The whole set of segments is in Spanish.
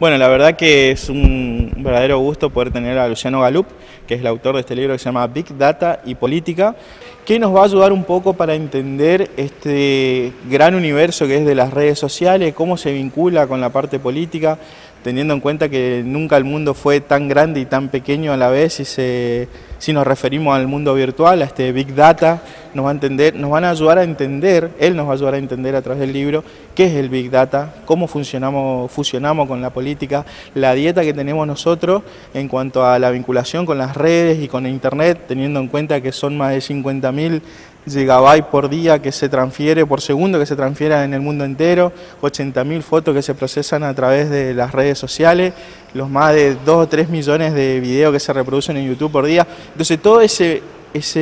Bueno, la verdad que es un verdadero gusto poder tener a Luciano Galup, que es el autor de este libro que se llama Big Data y Política, que nos va a ayudar un poco para entender este gran universo que es de las redes sociales, cómo se vincula con la parte política, teniendo en cuenta que nunca el mundo fue tan grande y tan pequeño a la vez. Si nos referimos al mundo virtual, a este Big Data, él nos va a ayudar a entender a través del libro qué es el Big Data, cómo fusionamos con la política, la dieta que tenemos nosotros en cuanto a la vinculación con las redes y con Internet, teniendo en cuenta que son más de 50.000 gigabytes por día que se transfiere, por segundo que se transfiera en el mundo entero, 80.000 fotos que se procesan a través de las redes sociales, los más de 2 o 3 millones de videos que se reproducen en YouTube por día. Entonces todo ese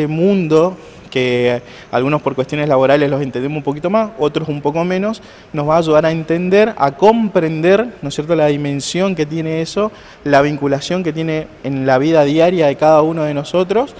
mundo, que algunos por cuestiones laborales los entendemos un poquito más, otros un poco menos, nos va a ayudar a entender, a comprender, ¿no es cierto?, la dimensión que tiene eso, la vinculación que tiene en la vida diaria de cada uno de nosotros.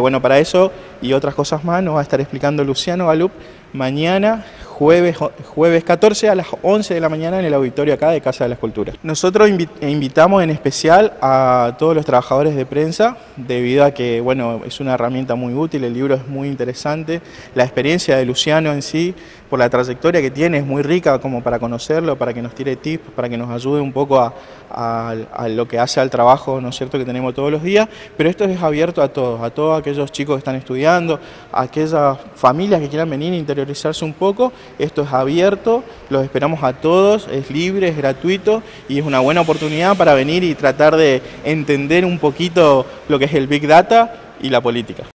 Bueno, para eso y otras cosas más nos va a estar explicando Luciano Galup mañana, jueves 14 a las 11 de la mañana en el auditorio acá de Casa de la Escultura. Nosotros invitamos en especial a todos los trabajadores de prensa, debido a que, bueno, es una herramienta muy útil, el libro es muy interesante, la experiencia de Luciano en sí, por la trayectoria que tiene, es muy rica como para conocerlo, para que nos tire tips, para que nos ayude un poco a lo que hace al trabajo, ¿no es cierto?, que tenemos todos los días, pero esto es abierto a todos aquellos chicos que están estudiando, a aquellas familias que quieran venir e interiorizarse un poco. Esto es abierto, los esperamos a todos, es libre, es gratuito y es una buena oportunidad para venir y tratar de entender un poquito lo que es el Big Data y la política.